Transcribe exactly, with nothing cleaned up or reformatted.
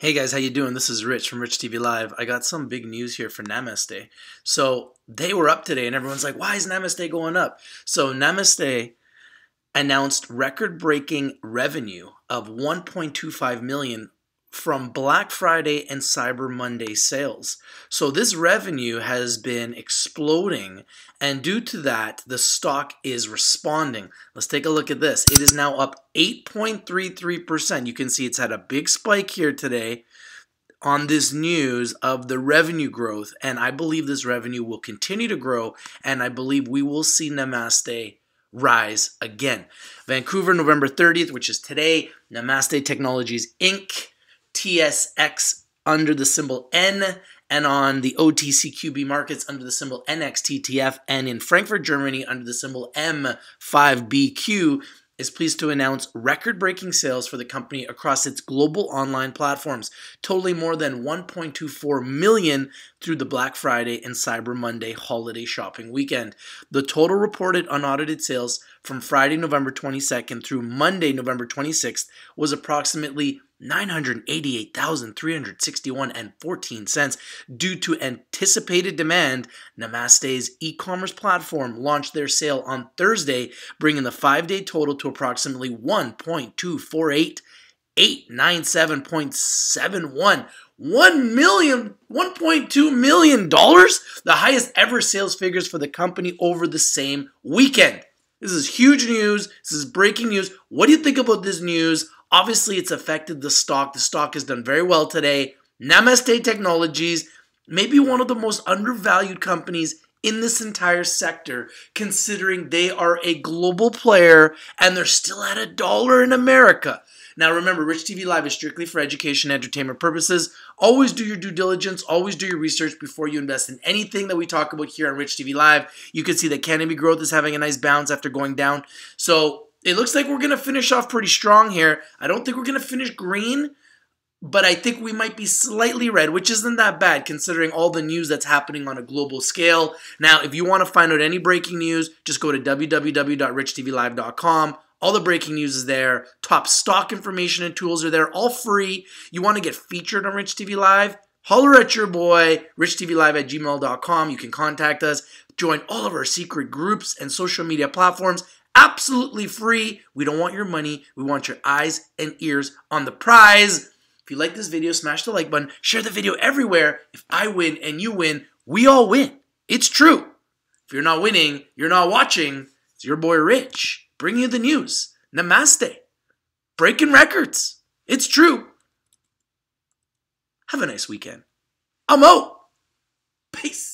Hey guys, how you doing? This is Rich from Rich T V Live. I got some big news here for Namaste. So they were up today and everyone's like, why is Namaste going up? So Namaste announced record-breaking revenue of one point two five million dollars from Black Friday and Cyber Monday sales. So this revenue has been exploding, and due to that, the stock is responding. Let's take a look at this. It is now up eight point three three percent. You can see it's had a big spike here today on this news of the revenue growth, and I believe this revenue will continue to grow, and I believe we will see Namaste rise again. Vancouver, November thirtieth, which is today, Namaste Technologies Incorporated, T S X under the symbol N, and on the O T C Q B markets under the symbol N X T T F, and in Frankfurt, Germany under the symbol M five B Q, is pleased to announce record-breaking sales for the company across its global online platforms, totaling more than one point two four million dollars through the Black Friday and Cyber Monday holiday shopping weekend. The total reported unaudited sales from Friday, November twenty-second through Monday, November twenty-sixth was approximately nine hundred eighty-eight thousand three hundred sixty-one dollars and fourteen cents due to anticipated demand. Namaste's e-commerce platform launched their sale on Thursday, bringing the five-day total to approximately one point two four eight eight nine seven point seven one. one million, one point two million dollars, the highest ever sales figures for the company over the same weekend. This is huge news. This is breaking news. What do you think about this news? Obviously, it's affected the stock. The stock has done very well today. Namaste Technologies, maybe one of the most undervalued companies in this entire sector, considering they are a global player and they're still at a dollar in America. Now, remember, Rich T V Live is strictly for education and entertainment purposes. Always do your due diligence. Always do your research before you invest in anything that we talk about here on Rich T V Live. You can see that Canopy Growth is having a nice bounce after going down. So it looks like we're going to finish off pretty strong here. I don't think we're going to finish green, but I think we might be slightly red, which isn't that bad considering all the news that's happening on a global scale. Now, if you want to find out any breaking news, just go to w w w dot rich t v live dot com. All the breaking news is there. Top stock information and tools are there, all free. You want to get featured on Rich T V Live? Holler at your boy, rich t v live at gmail dot com. You can contact us. Join all of our secret groups and social media platforms. Absolutely free. We don't want your money. We want your eyes and ears on the prize. If you like this video, smash the like button. Share the video everywhere. If I win and you win, we all win. It's true. If you're not winning, you're not watching. It's your boy Rich bringing you the news. Namaste. Breaking records. It's true. Have a nice weekend. I'm out. Peace.